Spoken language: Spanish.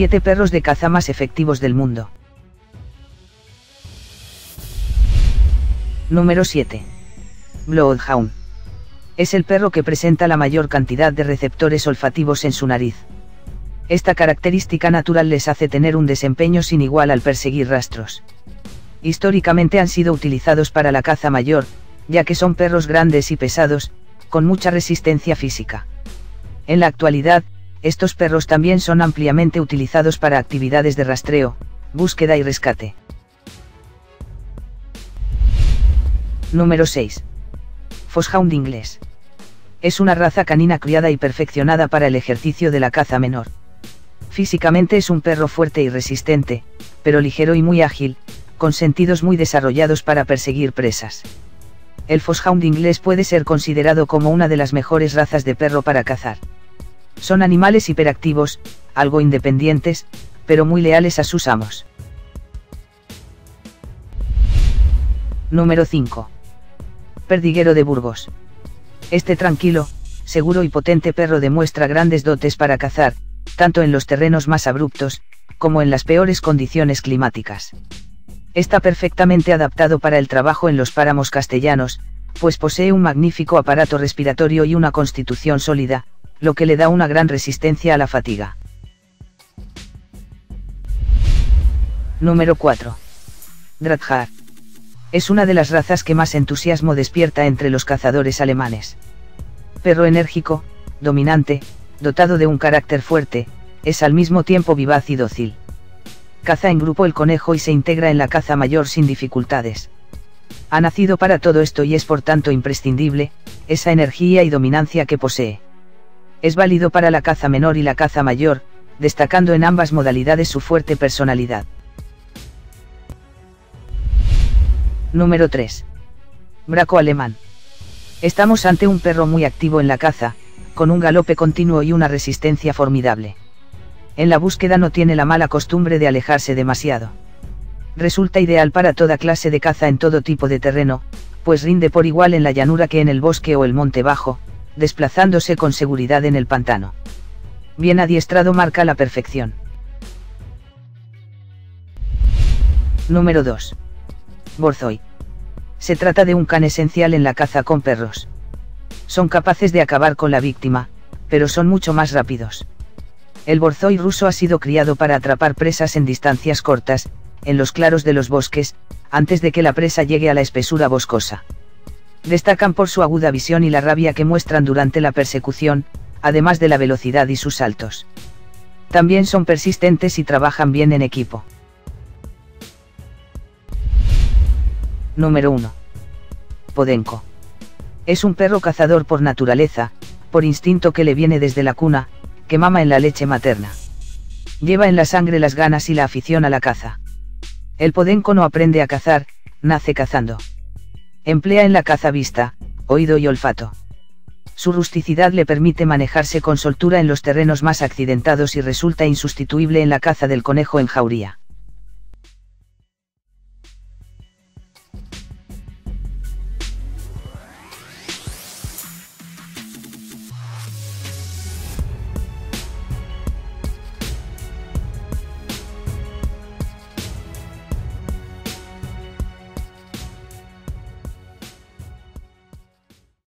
7 perros de caza más efectivos del mundo. Número 7. Bloodhound. Es el perro que presenta la mayor cantidad de receptores olfativos en su nariz. Esta característica natural les hace tener un desempeño sin igual al perseguir rastros. Históricamente han sido utilizados para la caza mayor, ya que son perros grandes y pesados, con mucha resistencia física. En la actualidad, estos perros también son ampliamente utilizados para actividades de rastreo, búsqueda y rescate. Número 6. Foxhound inglés. Es una raza canina criada y perfeccionada para el ejercicio de la caza menor. Físicamente es un perro fuerte y resistente, pero ligero y muy ágil, con sentidos muy desarrollados para perseguir presas. El Foxhound inglés puede ser considerado como una de las mejores razas de perro para cazar. Son animales hiperactivos, algo independientes, pero muy leales a sus amos. Número 5. Perdiguero de Burgos. Este tranquilo, seguro y potente perro demuestra grandes dotes para cazar, tanto en los terrenos más abruptos, como en las peores condiciones climáticas. Está perfectamente adaptado para el trabajo en los páramos castellanos, pues posee un magnífico aparato respiratorio y una constitución sólida, lo que le da una gran resistencia a la fatiga. Número 4. Drahthaar. Es una de las razas que más entusiasmo despierta entre los cazadores alemanes. Perro enérgico, dominante, dotado de un carácter fuerte, es al mismo tiempo vivaz y dócil. Caza en grupo el conejo y se integra en la caza mayor sin dificultades. Ha nacido para todo esto y es por tanto imprescindible, esa energía y dominancia que posee. Es válido para la caza menor y la caza mayor, destacando en ambas modalidades su fuerte personalidad. Número 3. Braco alemán. Estamos ante un perro muy activo en la caza, con un galope continuo y una resistencia formidable. En la búsqueda no tiene la mala costumbre de alejarse demasiado. Resulta ideal para toda clase de caza en todo tipo de terreno, pues rinde por igual en la llanura que en el bosque o el monte bajo, desplazándose con seguridad en el pantano. Bien adiestrado marca la perfección. Número 2. Borzoi. Se trata de un can esencial en la caza con perros. Son capaces de acabar con la víctima, pero son mucho más rápidos. El Borzoi ruso ha sido criado para atrapar presas en distancias cortas, en los claros de los bosques, antes de que la presa llegue a la espesura boscosa. Destacan por su aguda visión y la rabia que muestran durante la persecución, además de la velocidad y sus saltos. También son persistentes y trabajan bien en equipo. Número 1. Podenco. Es un perro cazador por naturaleza, por instinto que le viene desde la cuna, que mama en la leche materna. Lleva en la sangre las ganas y la afición a la caza. El Podenco no aprende a cazar, nace cazando. Emplea en la caza vista, oído y olfato. Su rusticidad le permite manejarse con soltura en los terrenos más accidentados y resulta insustituible en la caza del conejo en jauría.